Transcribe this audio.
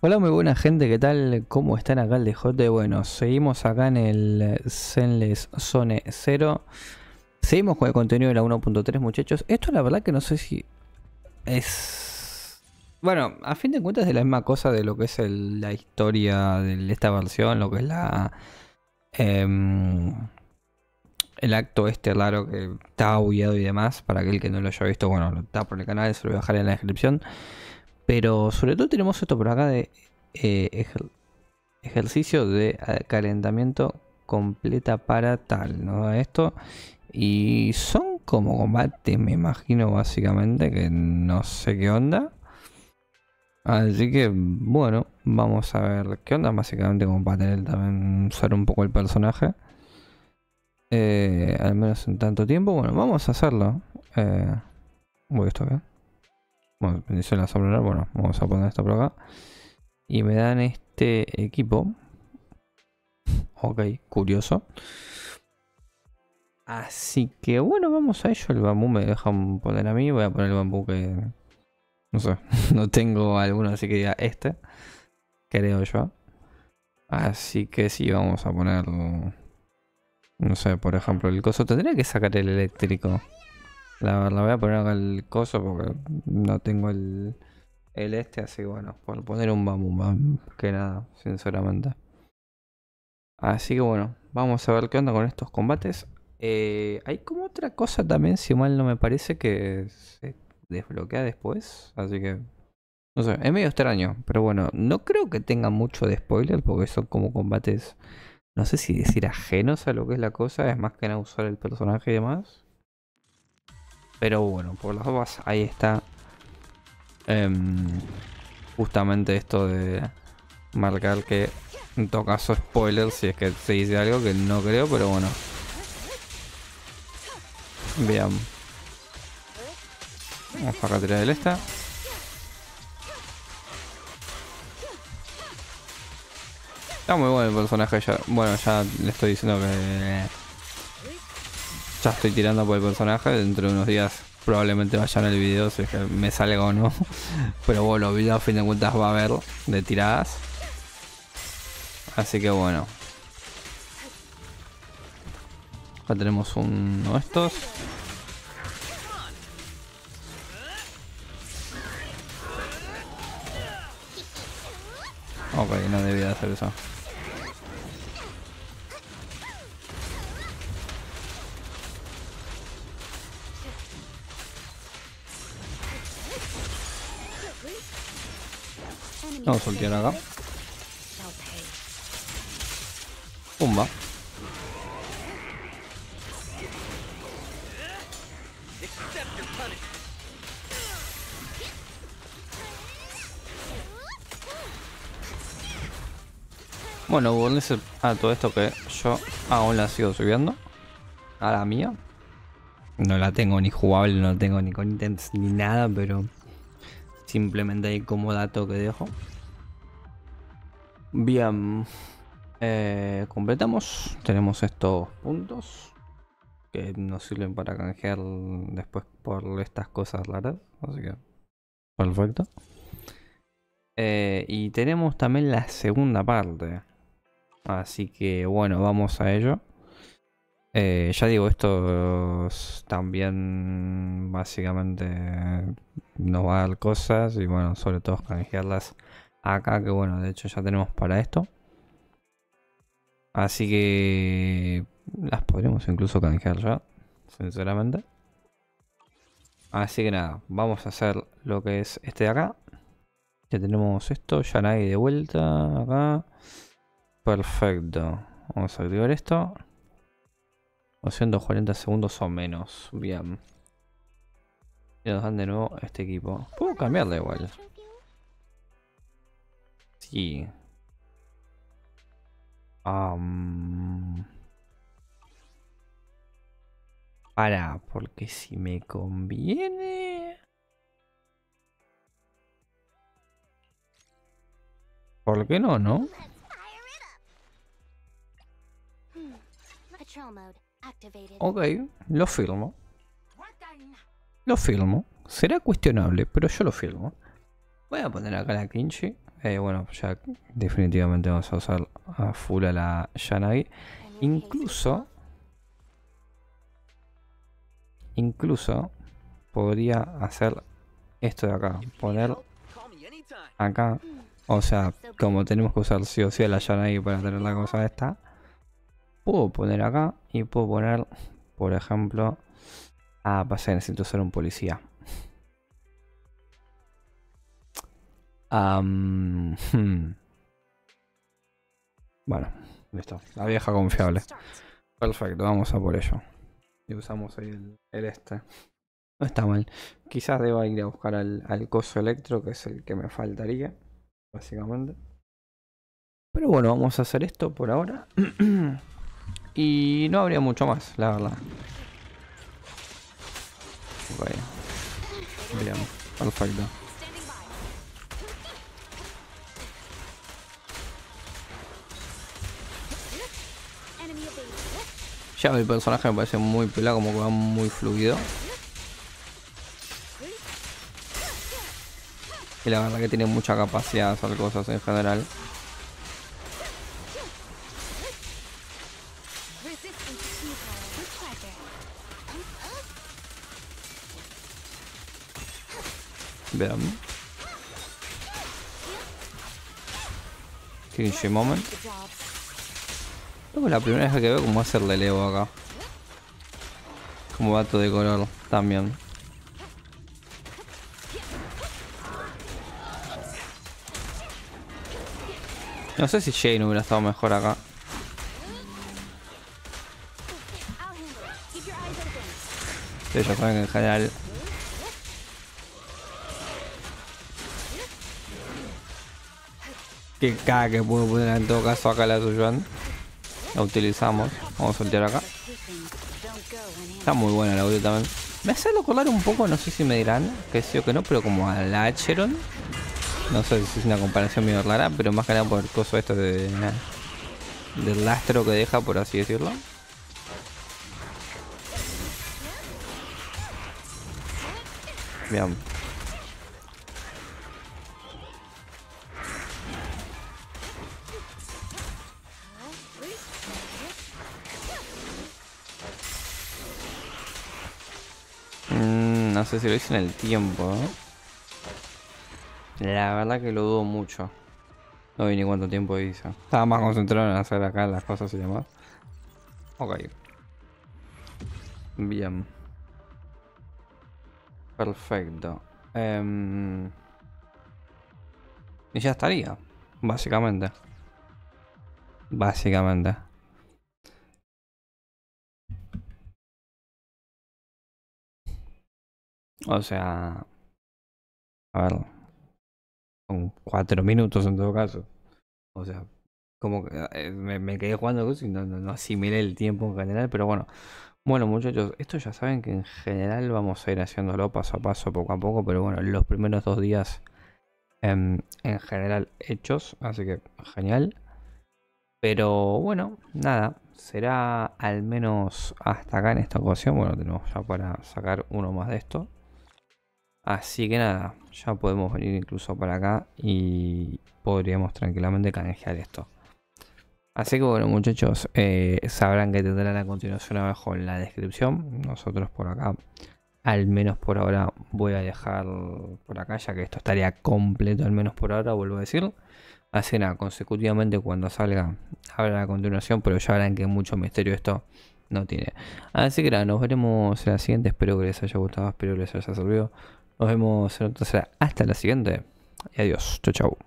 Hola, muy buena gente, ¿qué tal? ¿Cómo están? Acá el DJ. Bueno, seguimos acá en el Zenless Zone Zero. Seguimos con el contenido de la 1.3, muchachos. Esto la verdad que no sé si es... Bueno, a fin de cuentas es la misma cosa de lo que es la historia de esta versión, lo que es el acto este raro que está bugueado y demás. Para aquel que no lo haya visto, bueno, está por el canal, se lo voy a dejar en la descripción. Pero sobre todo tenemos esto por acá de ejercicio de calentamiento completa para tal, ¿no? Esto. Y son como combates, me imagino, básicamente, que no sé qué onda. Así que, bueno, vamos a ver qué onda, básicamente, combatir, también usar un poco el personaje. Al menos en tanto tiempo. Bueno, vamos a hacerlo. Voy esto acá. Bueno, bendición la sombra. Bueno, vamos a poner esto por acá. Y me dan este equipo. Ok, curioso. Así que bueno, vamos a ello. El bambú me dejan poner a mí. Voy a poner el bambú que... No sé, no tengo alguno así que diga este. Creo yo. Así que sí, vamos a poner... No sé, por ejemplo, el coso. Tendría que sacar el eléctrico. La voy a poner acá el coso porque no tengo el este, así bueno, por poner un bambú, que nada, sinceramente. Así que bueno, vamos a ver qué onda con estos combates. Hay como otra cosa también, si mal no me parece, que se desbloquea después. Así que, no sé, es medio extraño, pero bueno, no creo que tenga mucho de spoiler porque son como combates, no sé si decir ajenos a lo que es la cosa, es más que nada usar el personaje y demás. Pero bueno, por las dos, ahí está justamente esto de marcar que en todo caso spoiler si es que se dice algo que no creo, pero bueno. Bien. Vamos para acá a tirar el esta. Está muy bueno el personaje ya. Bueno, ya le estoy diciendo que... Ya estoy tirando por el personaje, dentro de unos días probablemente vayan al video si es que me salga o no. Pero bueno, los videos a fin de cuentas va a haber de tiradas. Así que bueno. Acá tenemos uno de estos. Ok, no debía hacer eso. Vamos a soltear acá. Pumba. Bueno, volvemos a todo esto que yo aún la sigo subiendo. A la mía. No la tengo ni jugable, no la tengo ni con intents ni nada, pero... Simplemente ahí como dato que dejo. Bien. Completamos. Tenemos estos puntos. Que nos sirven para canjear después por estas cosas raras. Así que... Perfecto. Y tenemos también la segunda parte. Así que bueno, vamos a ello. Ya digo, estos también básicamente nos va a dar cosas y bueno, sobre todo canjearlas acá, que bueno, de hecho ya tenemos para esto. Así que las podremos incluso canjear ya, sinceramente. Así que nada, vamos a hacer lo que es este de acá. Ya tenemos esto, Yanagi de vuelta acá. Perfecto, vamos a activar esto. 240 segundos o menos. Bien. Y nos dan de nuevo este equipo. Puedo cambiarle igual. Sí. Para, porque si me conviene... ¿Por qué no, no? Ok, lo firmo. Lo firmo. Será cuestionable, pero yo lo firmo. Voy a poner acá la Kinchi. Bueno, ya definitivamente vamos a usar a full a la Yanagi. Incluso podría hacer esto de acá, poner acá, o sea, como tenemos que usar sí o sí a la Yanagi para tener la cosa esta, puedo poner acá y puedo poner, por ejemplo, ah, pasa, necesito ser un policía. Bueno, listo, la vieja confiable. Perfecto, vamos a por ello. Y usamos ahí el este. No está mal. Quizás deba ir a buscar al coso electro, que es el que me faltaría, básicamente. Pero bueno, vamos a hacer esto por ahora. Y no habría mucho más, la verdad. Ok. Bien, perfecto. Ya el personaje me parece muy pelado, como que va muy fluido. Y la verdad que tiene mucha capacidad de hacer cosas en general. Vean. Cringe moment. Creo que la primera vez que veo cómo hacerle el Evo acá. Como vato de color también. No sé si Jane hubiera estado mejor acá. Ustedes ya saben que en general... Que caga que puedo poner en todo caso acá la Suyuan. La utilizamos. Vamos a soltear acá. Está muy buena la audio también. Me hace recordar un poco, no sé si me dirán que sí o que no, pero como a la Cheron. No sé si es una comparación medio rara, pero más que nada por el coso esto del lastro que deja, por así decirlo. Bien. No sé si lo hice en el tiempo, ¿eh? La verdad que lo dudo mucho. No vi ni cuánto tiempo hizo. Estaba más concentrado en hacer acá las cosas y demás. Ok. Bien. Perfecto. Y ya estaría. Básicamente. O sea, a ver, son 4 minutos en todo caso. O sea, como que me quedé jugando y no asimilé el tiempo en general, pero bueno. Bueno, muchachos, esto ya saben que en general vamos a ir haciéndolo paso a paso, poco a poco, pero bueno, los primeros 2 días en general hechos, así que genial. Pero bueno, nada, será al menos hasta acá en esta ocasión. Bueno, tenemos ya para sacar uno más de esto. Así que nada, ya podemos venir incluso para acá y podríamos tranquilamente canjear esto. Así que bueno, muchachos, sabrán que tendrán la continuación abajo en la descripción. Nosotros por acá, al menos por ahora, voy a dejar por acá, ya que esto estaría completo al menos por ahora, vuelvo a decir. Así que nada, consecutivamente cuando salga, habrá la continuación, pero ya verán que mucho misterio esto no tiene. Así que nada, nos veremos en la siguiente. Espero que les haya gustado, espero que les haya servido. Nos vemos en otra. Hasta la siguiente. Y adiós. Chau, chau.